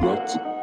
That's